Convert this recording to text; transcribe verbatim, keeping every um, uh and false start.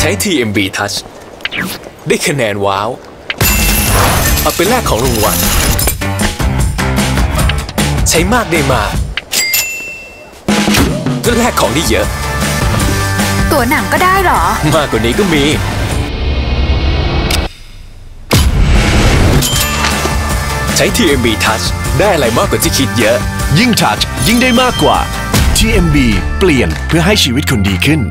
ใช้ ที เอ็ม บี Touch ได้คะแนนว้าวเอาเป็นแรกของรางวัลใช้มากได้มาก็แลกของได้เยอะตัวหนังก็ได้เหรอมากกว่านี้ก็มีใช้ ที เอ็ม บี Touch ได้อะไรมากกว่าที่คิดเยอะยิ่ง Touch ยิ่งได้มากกว่า ที เอ็ม บี เปลี่ยนเพื่อให้ชีวิตคุณดีขึ้น